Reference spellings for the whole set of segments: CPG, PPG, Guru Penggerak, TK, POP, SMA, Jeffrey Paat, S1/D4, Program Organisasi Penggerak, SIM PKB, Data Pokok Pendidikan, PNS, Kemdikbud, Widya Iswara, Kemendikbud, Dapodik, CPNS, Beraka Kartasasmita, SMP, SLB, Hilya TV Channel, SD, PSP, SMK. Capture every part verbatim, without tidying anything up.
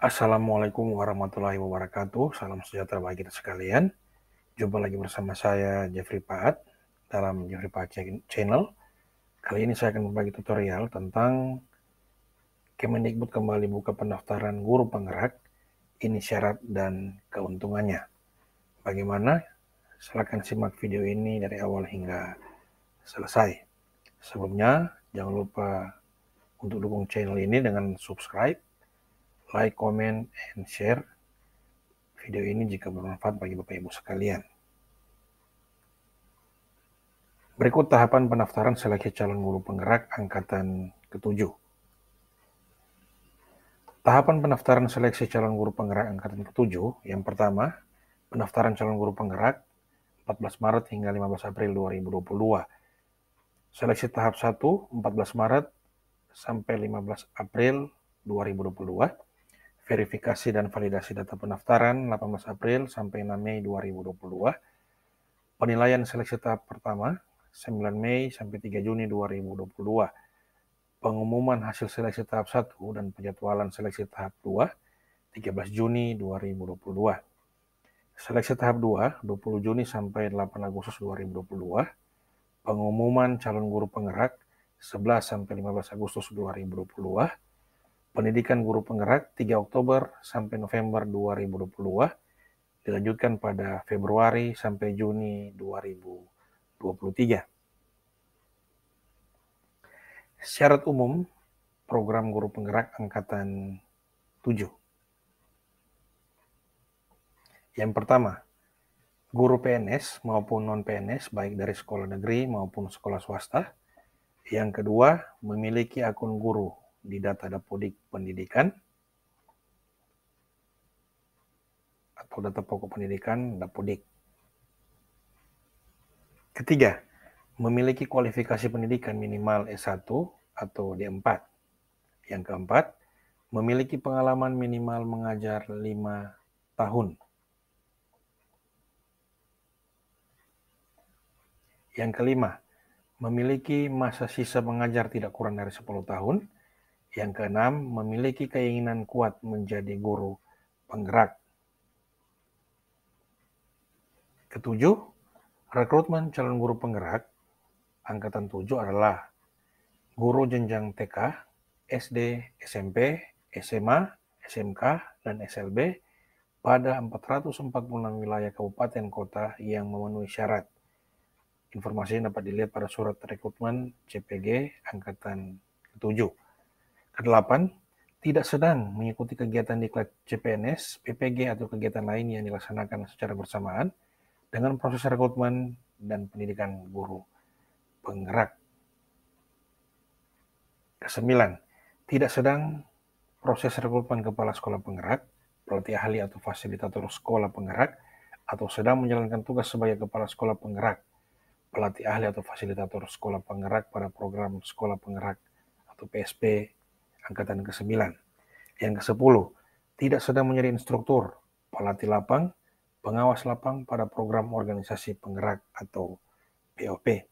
Assalamualaikum warahmatullahi wabarakatuh. Salam sejahtera bagi kita sekalian. Jumpa lagi bersama saya Jeffrey Paat dalam Jeffrey Paat Channel. Kali ini saya akan berbagi tutorial tentang Kemendikbud kembali buka pendaftaran guru penggerak, ini syarat dan keuntungannya. Bagaimana? Silakan simak video ini dari awal hingga selesai. Sebelumnya, jangan lupa untuk dukung channel ini dengan subscribe, like, comment, and share video ini jika bermanfaat bagi Bapak Ibu sekalian. Berikut tahapan pendaftaran seleksi calon guru penggerak angkatan ketujuh. Tahapan pendaftaran seleksi calon guru penggerak angkatan ketujuh, yang pertama, pendaftaran calon guru penggerak empat belas Maret hingga lima belas April dua ribu dua puluh dua. Seleksi tahap satu, empat belas Maret sampai lima belas April dua ribu dua puluh dua. Verifikasi dan validasi data pendaftaran delapan belas April sampai enam Mei dua ribu dua puluh dua. Penilaian seleksi tahap pertama sembilan Mei sampai tiga Juni dua ribu dua puluh dua. Pengumuman hasil seleksi tahap satu dan penjadwalan seleksi tahap dua tiga belas Juni dua ribu dua puluh dua. Seleksi tahap dua dua puluh Juni sampai delapan Agustus dua ribu dua puluh dua. Pengumuman calon guru penggerak sebelas sampai lima belas Agustus dua ribu dua puluh dua. Pendidikan guru penggerak tiga Oktober sampai November dua ribu dua puluh dua, dilanjutkan pada Februari sampai Juni dua ribu dua puluh tiga. Syarat umum program guru penggerak angkatan tujuh. Yang pertama, guru P N S maupun non-P N S baik dari sekolah negeri maupun sekolah swasta. Yang kedua, memiliki akun guru di data Dapodik pendidikan atau data pokok pendidikan Dapodik. Ketiga, memiliki kualifikasi pendidikan minimal S satu atau D empat. Yang keempat, memiliki pengalaman minimal mengajar lima tahun. Yang kelima, memiliki masa sisa mengajar tidak kurang dari sepuluh tahun. Yang keenam, memiliki keinginan kuat menjadi guru penggerak. Ketujuh, rekrutmen calon guru penggerak angkatan tujuh adalah guru jenjang T K, S D, S M P, S M A, S M K, dan S L B pada empat ratus empat puluh enam wilayah kabupaten kota yang memenuhi syarat. Informasi dapat dilihat pada surat rekrutmen C P G angkatan ketujuh. Kedelapan, tidak sedang mengikuti kegiatan diklat C P N S, P P G, atau kegiatan lain yang dilaksanakan secara bersamaan dengan proses rekrutmen dan pendidikan guru penggerak. Kesembilan, tidak sedang proses rekrutmen kepala sekolah penggerak, pelatih ahli atau fasilitator sekolah penggerak, atau sedang menjalankan tugas sebagai kepala sekolah penggerak, pelatih ahli atau fasilitator sekolah penggerak pada program sekolah penggerak atau P S P, angkatan kesembilan. Yang kesepuluh, tidak sedang menjadi instruktur, pelatih lapang, pengawas lapang pada program organisasi penggerak atau P O P.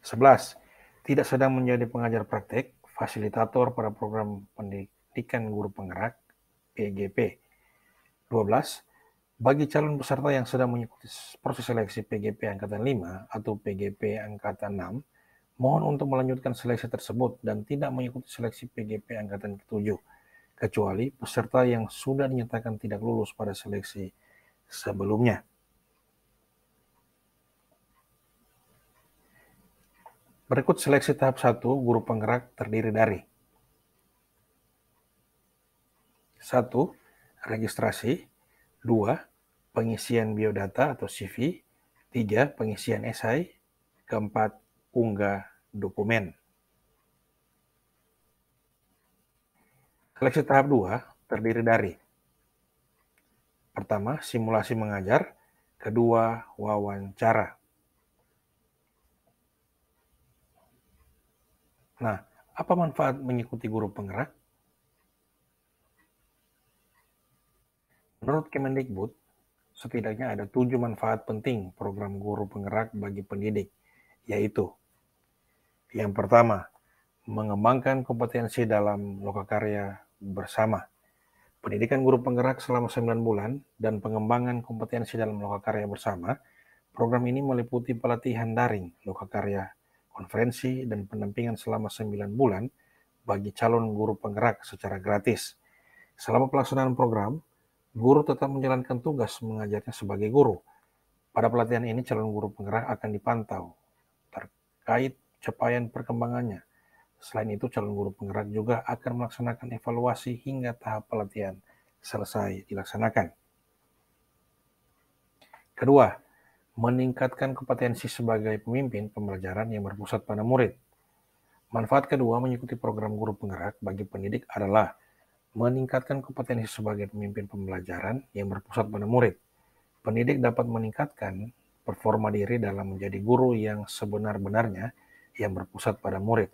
sebelas. Tidak sedang menjadi pengajar praktek, fasilitator pada program pendidikan guru penggerak, P G P. dua belas. Bagi calon peserta yang sedang mengikuti proses seleksi P G P angkatan lima atau P G P angkatan enam, mohon untuk melanjutkan seleksi tersebut dan tidak mengikuti seleksi P G P angkatan ketujuh, kecuali peserta yang sudah dinyatakan tidak lulus pada seleksi sebelumnya. Berikut seleksi tahap satu guru penggerak terdiri dari satu. Registrasi, dua. Pengisian biodata atau C V, tiga. Pengisian esai, keempat. Unggah dokumen. Seleksi tahap dua terdiri dari pertama, simulasi mengajar, kedua, wawancara. Nah, apa manfaat mengikuti guru penggerak? Menurut Kemendikbud, setidaknya ada tujuh manfaat penting program guru penggerak bagi pendidik, yaitu yang pertama, mengembangkan kompetensi dalam lokakarya bersama. Pendidikan Guru Penggerak selama sembilan bulan dan pengembangan kompetensi dalam lokakarya bersama. Program ini meliputi pelatihan daring, lokakarya, konferensi, dan pendampingan selama sembilan bulan bagi calon guru penggerak secara gratis. Selama pelaksanaan program, guru tetap menjalankan tugas mengajarnya sebagai guru. Pada pelatihan ini, calon guru penggerak akan dipantau terkait capaian perkembangannya. Selain itu, calon guru penggerak juga akan melaksanakan evaluasi hingga tahap pelatihan selesai dilaksanakan. Kedua, meningkatkan kompetensi sebagai pemimpin pembelajaran yang berpusat pada murid. Manfaat kedua mengikuti program guru penggerak bagi pendidik adalah meningkatkan kompetensi sebagai pemimpin pembelajaran yang berpusat pada murid. Pendidik dapat meningkatkan performa diri dalam menjadi guru yang sebenar-benarnya yang berpusat pada murid.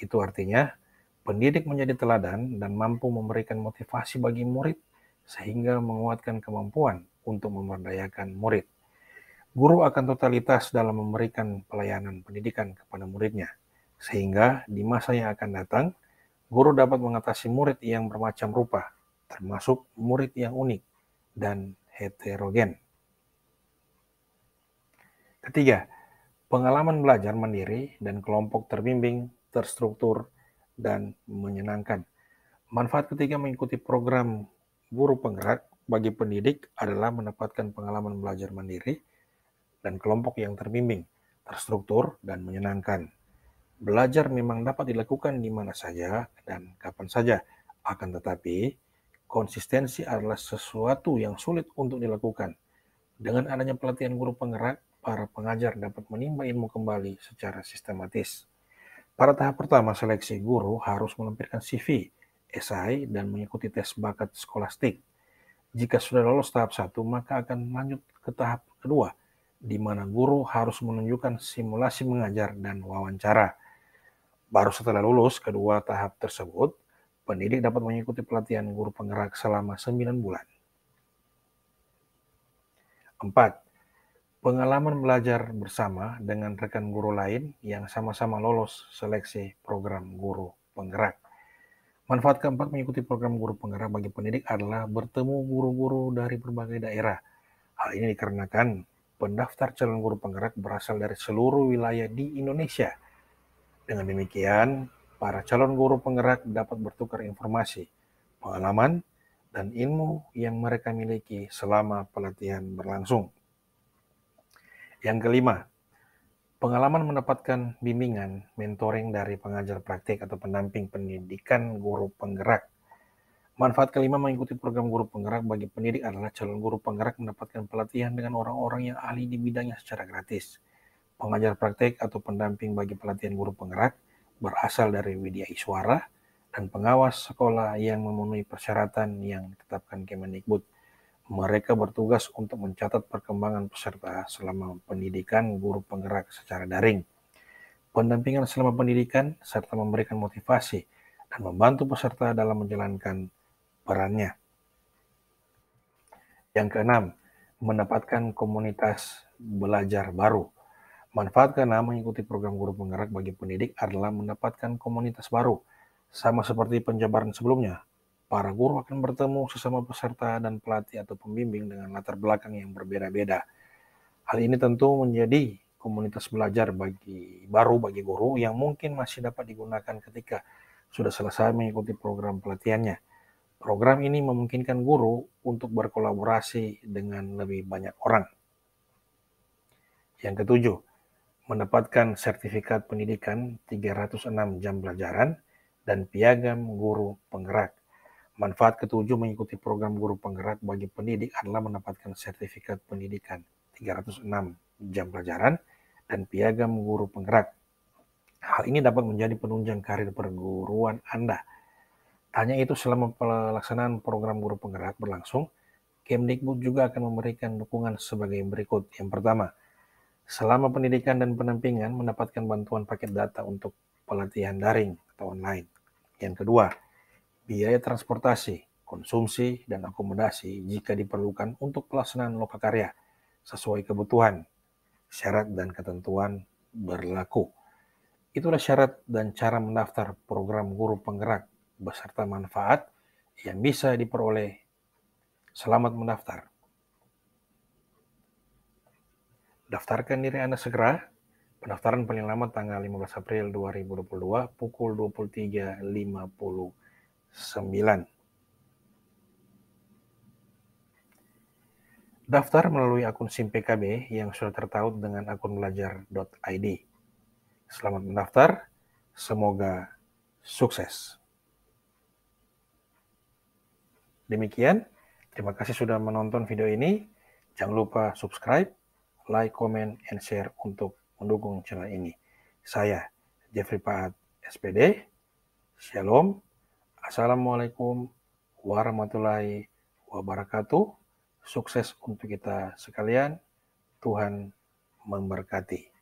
Itu artinya pendidik menjadi teladan dan mampu memberikan motivasi bagi murid sehingga menguatkan kemampuan untuk memberdayakan murid. Guru akan totalitas dalam memberikan pelayanan pendidikan kepada muridnya, sehingga di masa yang akan datang, guru dapat mengatasi murid yang bermacam rupa, termasuk murid yang unik dan heterogen. Ketiga, pengalaman belajar mandiri dan kelompok terbimbing, terstruktur, dan menyenangkan. Manfaat ketika mengikuti program guru penggerak bagi pendidik adalah mendapatkan pengalaman belajar mandiri dan kelompok yang terbimbing, terstruktur, dan menyenangkan. Belajar memang dapat dilakukan di mana saja dan kapan saja. Akan tetapi, konsistensi adalah sesuatu yang sulit untuk dilakukan. Dengan adanya pelatihan guru penggerak, para pengajar dapat menimba ilmu kembali secara sistematis. Pada tahap pertama seleksi, guru harus melampirkan C V, esai, dan mengikuti tes bakat skolastik. Jika sudah lolos tahap satu, maka akan lanjut ke tahap kedua, di mana guru harus menunjukkan simulasi mengajar dan wawancara. Baru setelah lulus kedua tahap tersebut, pendidik dapat mengikuti pelatihan guru penggerak selama sembilan bulan. empat. Pengalaman belajar bersama dengan rekan guru lain yang sama-sama lolos seleksi program guru penggerak. Manfaat keempat mengikuti program guru penggerak bagi pendidik adalah bertemu guru-guru dari berbagai daerah. Hal ini dikarenakan pendaftar calon guru penggerak berasal dari seluruh wilayah di Indonesia. Dengan demikian, para calon guru penggerak dapat bertukar informasi, pengalaman, dan ilmu yang mereka miliki selama pelatihan berlangsung. Yang kelima, pengalaman mendapatkan bimbingan mentoring dari pengajar praktik atau pendamping pendidikan guru penggerak. Manfaat kelima mengikuti program guru penggerak bagi pendidik adalah calon guru penggerak mendapatkan pelatihan dengan orang-orang yang ahli di bidangnya secara gratis. Pengajar praktek atau pendamping bagi pelatihan guru penggerak berasal dari Widya Iswara dan pengawas sekolah yang memenuhi persyaratan yang ditetapkan Kemendikbud. Mereka bertugas untuk mencatat perkembangan peserta selama pendidikan guru penggerak secara daring. Pendampingan selama pendidikan serta memberikan motivasi dan membantu peserta dalam menjalankan perannya. Yang keenam, mendapatkan komunitas belajar baru. Manfaat keenam mengikuti program guru penggerak bagi pendidik adalah mendapatkan komunitas baru. Sama seperti penjabaran sebelumnya, para guru akan bertemu sesama peserta dan pelatih atau pembimbing dengan latar belakang yang berbeda-beda. Hal ini tentu menjadi komunitas belajar bagi baru bagi guru yang mungkin masih dapat digunakan ketika sudah selesai mengikuti program pelatihannya. Program ini memungkinkan guru untuk berkolaborasi dengan lebih banyak orang. Yang ketujuh, mendapatkan sertifikat pendidikan tiga ratus enam jam pelajaran dan piagam guru penggerak. Manfaat ketujuh mengikuti program guru penggerak bagi pendidik adalah mendapatkan sertifikat pendidikan tiga ratus enam jam pelajaran dan piagam guru penggerak. Hal ini dapat menjadi penunjang karir perguruan Anda. Hanya itu, selama pelaksanaan program guru penggerak berlangsung, Kemdikbud juga akan memberikan dukungan sebagai berikut. Yang pertama, selama pendidikan dan pendampingan mendapatkan bantuan paket data untuk pelatihan daring atau online. Yang kedua, biaya transportasi, konsumsi, dan akomodasi jika diperlukan untuk pelaksanaan lokakarya sesuai kebutuhan, syarat dan ketentuan berlaku. Itulah syarat dan cara mendaftar program Guru Penggerak beserta manfaat yang bisa diperoleh. Selamat mendaftar. Daftarkan diri Anda segera. Pendaftaran paling lama tanggal lima belas April dua ribu dua puluh dua pukul dua puluh tiga lewat lima puluh sembilan. Daftar melalui akun SIM P K B yang sudah tertaut dengan akun belajar dot i d. Selamat mendaftar, semoga sukses. Demikian, terima kasih sudah menonton video ini. Jangan lupa subscribe, like, comment, and share untuk mendukung channel ini. Saya, Jeffrey Paat, S P D. Shalom. Assalamualaikum warahmatullahi wabarakatuh. Sukses untuk kita sekalian. Tuhan memberkati.